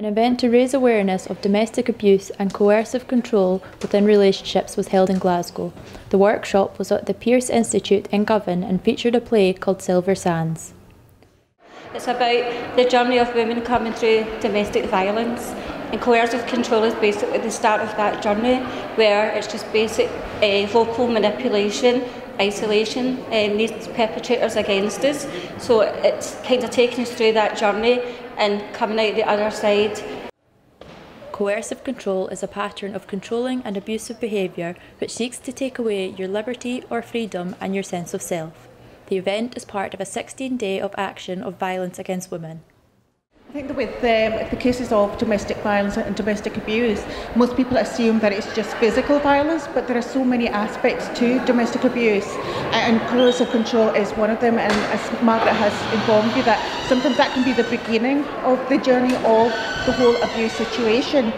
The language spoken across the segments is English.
An event to raise awareness of domestic abuse and coercive control within relationships was held in Glasgow. The workshop was at the Pierce Institute in Govan and featured a play called Silver Sands. It's about the journey of women coming through domestic violence, and coercive control is basically the start of that journey, where it's just basic vocal manipulation, isolation, these perpetrators against us. So it's kind of taking us through that journey and coming out the other side. Coercive control is a pattern of controlling and abusive behaviour which seeks to take away your liberty or freedom and your sense of self. The event is part of a 16-day of action of violence against women. I think that with the cases of domestic violence and domestic abuse, most people assume that it's just physical violence, but there are so many aspects to domestic abuse, and coercive control is one of them. And as Margaret has informed you, that sometimes that can be the beginning of the journey of the whole abuse situation.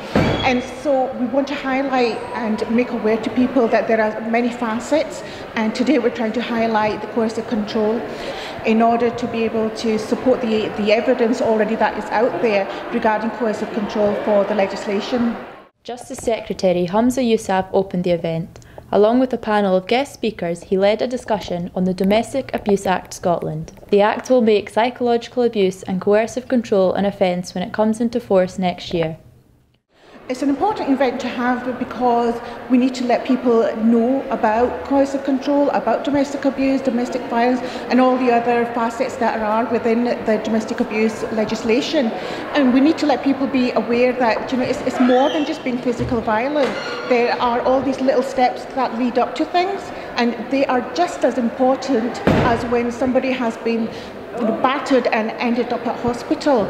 And so we want to highlight and make aware to people that there are many facets, and today we're trying to highlight the coercive control in order to be able to support the evidence already that is out there regarding coercive control for the legislation. Justice Secretary Humza Yousaf opened the event. Along with a panel of guest speakers, he led a discussion on the Domestic Abuse Act Scotland. The Act will make psychological abuse and coercive control an offence when it comes into force next year. It's an important event to have because we need to let people know about coercive control, about domestic abuse, domestic violence and all the other facets that are within the domestic abuse legislation. And we need to let people be aware that, you know, it's more than just being physical violence. There are all these little steps that lead up to things, and they are just as important as when somebody has been battered and ended up at hospital.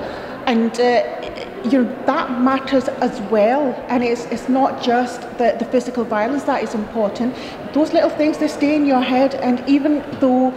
And that matters as well, and it's not just the physical violence that is important. Those little things, they stay in your head, and even though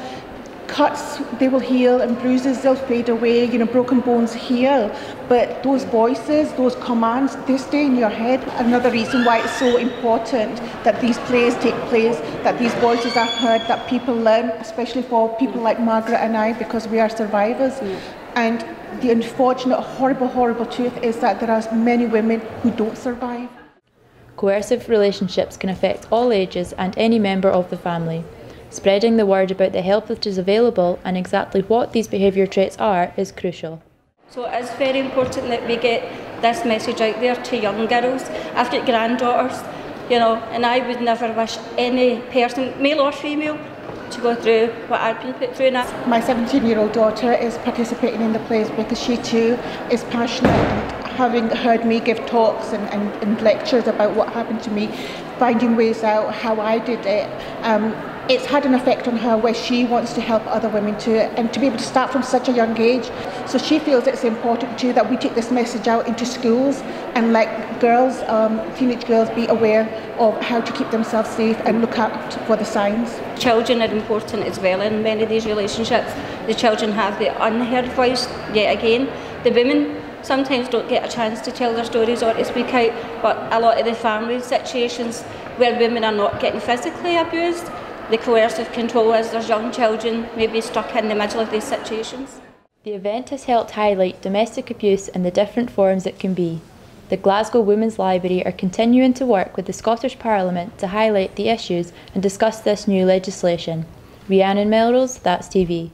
cuts, they will heal, and bruises, they'll fade away, broken bones heal, but those voices, those commands, they stay in your head. Another reason why it's so important that these plays take place, that these voices are heard, that people learn, especially for people like Margaret and I, because we are survivors. Yeah. And the unfortunate, horrible, horrible truth is that there are many women who don't survive. Coercive relationships can affect all ages and any member of the family. Spreading the word about the help that is available and exactly what these behaviour traits are is crucial. So it is very important that we get this message out there to young girls. I've got granddaughters, and I would never wish any person, male or female, to go through what I've been put through now. My 17-year-old daughter is participating in the plays because she too is passionate, and having heard me give talks and lectures about what happened to me, finding ways out how I did it, it's had an effect on her where she wants to help other women too, and to be able to start from such a young age. So she feels it's important too that we take this message out into schools and let girls, teenage girls, be aware of how to keep themselves safe and look out for the signs. Children are important as well in many of these relationships. The children have the unheard voice yet again. The women sometimes don't get a chance to tell their stories or to speak out, but a lot of the family situations where women are not getting physically abused, the coercive control is there's young children maybe stuck in the middle of these situations. The event has helped highlight domestic abuse and the different forms it can be. The Glasgow Women's Library are continuing to work with the Scottish Parliament to highlight the issues and discuss this new legislation. Rhiannon Melrose, That's TV.